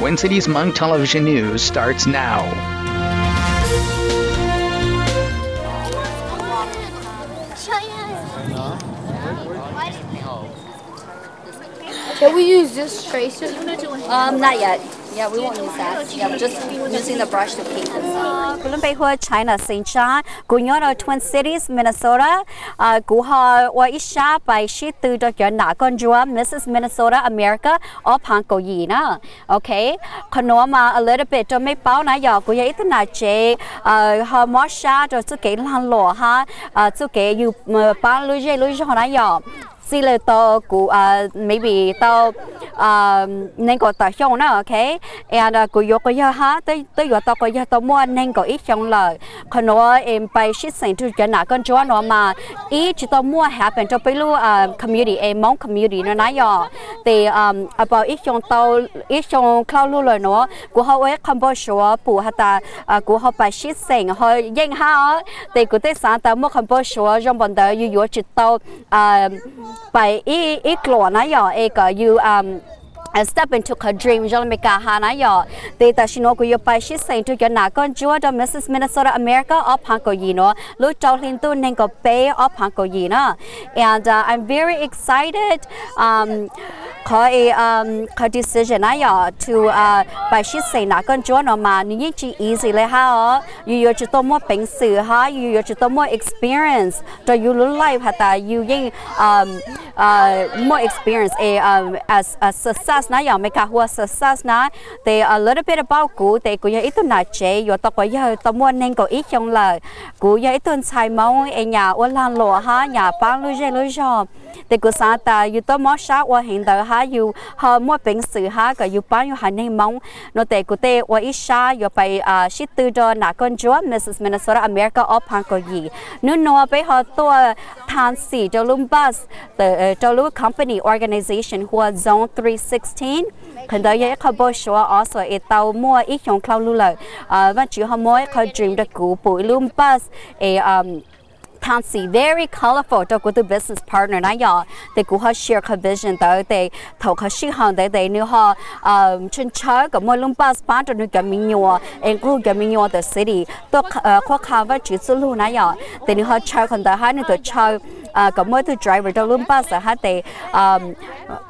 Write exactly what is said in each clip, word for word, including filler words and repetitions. Twin Cities Hmong Television News starts now. Can we use this tracer? Um, not yet. Yeah, we won't use that. Yeah, we're just using the brush to paint this up. Kulunbei Hua, China Chang, Gunyoro, Twin Cities, Minnesota. Guha wa isha by shitu dokyo na konjua, Missus Minnesota, America, or panko yina. Okay, Konoma a little bit. Don't make pao na ya guya itana che, her mosha, Tsuke lan lo ha, Tsuke you pan luje luje hona ya. Uh, maybe tao um nengo ta hiong na, okay, and uh guyoko ya ha the yotoko yato more nengo each young la kanoa in by shit saint to jana conjoin or ma each the more happen to pelu um community a Hmong community no na ya the um about each young tao each young cloud no go how a combo show up hata uh go how by shit saying her yang ha they could they santa more combo show jump on the you your chit tao um by e e claw na ya eka you um and step into her dream. Jolmika Hana Yaw. Data Shinoku Yopai, she's saying to Yanakon, Jordan, Missus Minnesota, America, or Panko Yino, Lucho Hindu, Nengo Bay, or Panko Yina. And uh, I'm very excited um, her, um, her decision Naya to, uh, by she's saying, Nakon Jordan, man, Nichi easy leha, you yochitomo peng su, ha, you yochitomo experience, to you life, hata, you ying, um, uh, more experience, a, um, as a success. They a little bit about go, they go to Nache, your top of your morning go eat young love. Go ya eton Simon and ya or Lan Loha, ya Panluja Luja. They go Santa, you don't more shout or hinder her, you her more things to her, you buy your honey mong. No, they go there or isha, your pay uh, she to do Nakonjo, Missus Minnesota, America or Panko Yi. No, no, pay her to Tansi, Jolumbus, the Jolu Company Organization, who are Zone three sixteen. Kandoya Kabosha also a tau more each on Klaulula, uh, but you have more dream the group, Lumbus, a um. Tansi, very colorful to go to business partner Naya. They go her share her vision though they talk her she hung that they knew her um Chinchug, Molumba's part of Gaminua and Gru Gaminua the city. Talk uh Kokava Chitsulu Naya. They knew her chug on the honey to chug uh Gamoto driver to Lumbas the had they um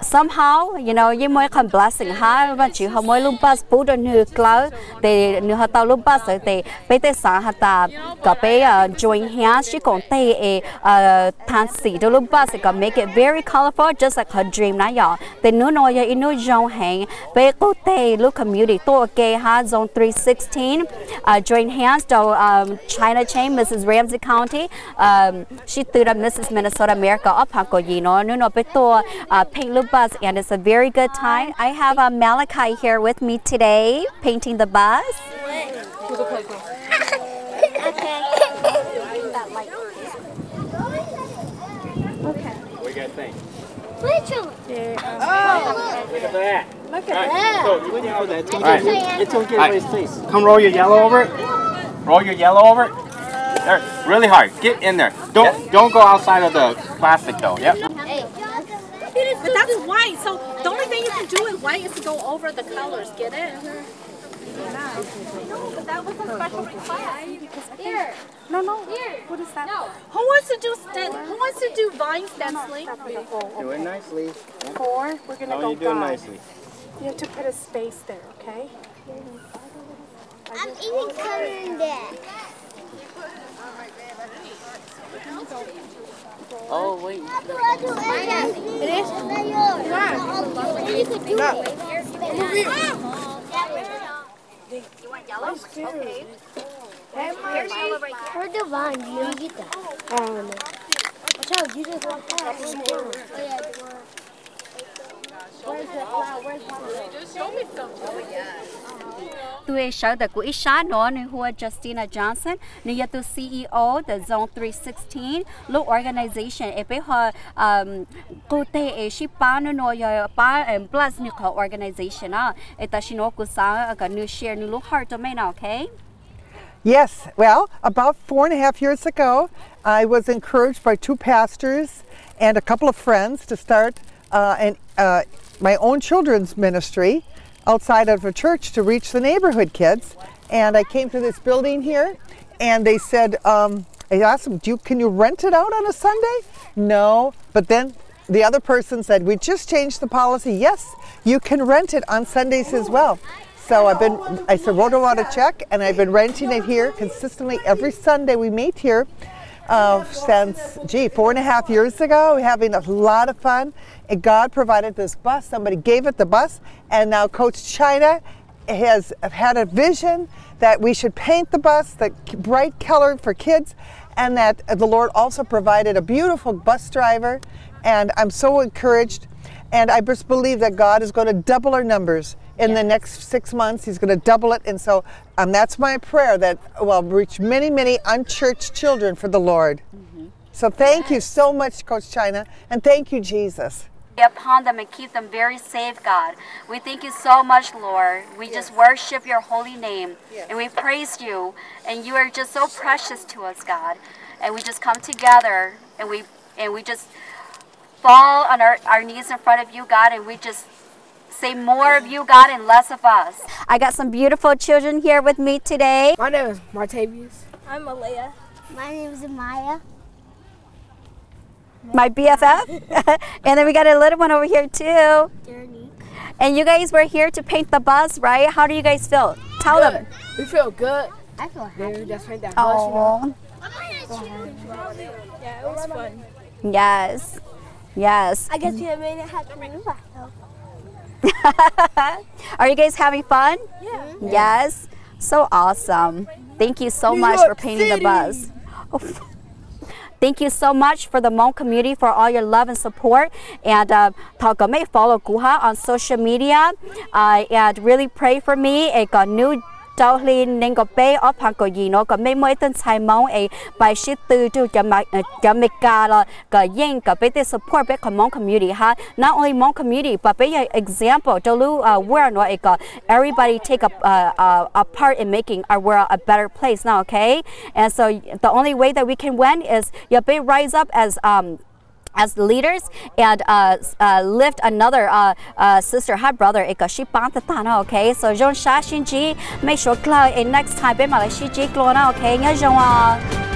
somehow, you know, you might come blessing her, but you have Molumba's boot on her cloud. They knew her Talumbas, they paid the Sahata, Gabea, join hands, she goes. They a fancy to look bus make it very colorful just like her dream now y'all they know no you know John hang they go they look community to okay hard Zone three sixteen uh join hands to um China Chang, Missus Ramsey County um she threw the Missus Minnesota America up you know no no but uh paint look bus and it's a very good time. I have a uh, Malachi here with me today painting the bus. Thing. Which one? Yeah, um, oh, look at that. Look at right. that. So you know that. It's right. okay. It's okay. Right. Face. Come roll your yellow over it. Roll your yellow over it. There. Really hard. Get in there. Don't yeah. don't go outside of the plastic though. Yep. Hey. But that's white. So the only thing you can do with white is to go over the colors. Get it? No, but that was a special request. Here. No, no. Here. What is that? No. Who wants to do sten Who wants to do vine stenciling? Okay. Do it nicely. Yeah. Four. We're gonna How go. You doing gone. nicely? You have to put a space there, okay? I'm even coming there. Oh wait. It is. Yeah. You could do it. You want yellow? Okay. Here's yellow right there. Where's the vine? You don't get that. I don't know. Watch out, you just walk past. Where's the flower? Where's the flower? Just show me something. Oh, yeah. To show the good shot, no, who are Justina Johnson, Niyato C E O, the Zone three sixteen, low organization, a big um, Kote, a Shipano, no, your bar and Blasnico organization, ah, a Tashinoku San, a new share, new look hard domain, okay? Yes, well, about four and a half years ago, I was encouraged by two pastors and a couple of friends to start uh, an, uh, my own children's ministry. outside of a church to reach the neighborhood kids. And I came to this building here, and they said, um, I asked them, Do you, can you rent it out on a Sunday? No, but then the other person said, we just changed the policy. Yes, you can rent it on Sundays as well. So I've been, I wrote them out a check, and I've been renting it here consistently every Sunday we meet here uh, since, gee, four and a half years ago. We're having a lot of fun, and God provided this bus. Somebody gave it the bus, and now Coach China has had a vision that we should paint the bus the bright color for kids, and that the Lord also provided a beautiful bus driver, and I'm so encouraged, and I just believe that God is going to double our numbers in the next six months. He's going to double it, and so um, that's my prayer, that we'll reach many, many unchurched children for the Lord. Mm-hmm. So thank yes. you so much, Coach China, and thank you, Jesus. Upon them and keep them very safe, God. We thank you so much, Lord. We yes. just worship your holy name, yes. and we praise you, and you are just so precious to us, God. And we just come together, and we and we just fall on our, our knees in front of you, God, and we just say more of you, God, and less of us. I got some beautiful children here with me today. My name is Martavius. I'm Malaya. My name is Amaya. My B F F. And then we got a little one over here too. Jeremy. And you guys were here to paint the bus, right? How do you guys feel? Tell good. them. We feel good. I feel happy. We just paint that bus, you know? Yeah, it was fun. Yes. Yes. I guess we have made it happen. Are you guys having fun? Yeah. Yes. So awesome. Thank you so New much York for painting City. the bus. Oh. Thank you so much for the Hmong community for all your love and support. And uh, follow Guha on social media uh, and really pray for me. I got new support Hmong community. Not only Hmong community, but be an example to everybody take a, a, a part in making our world a better place now, okay? And so the only way that we can win is you rise up as um as leaders and uh, uh, lift another uh, uh, sister, hi brother, okay? So make sure next time, okay?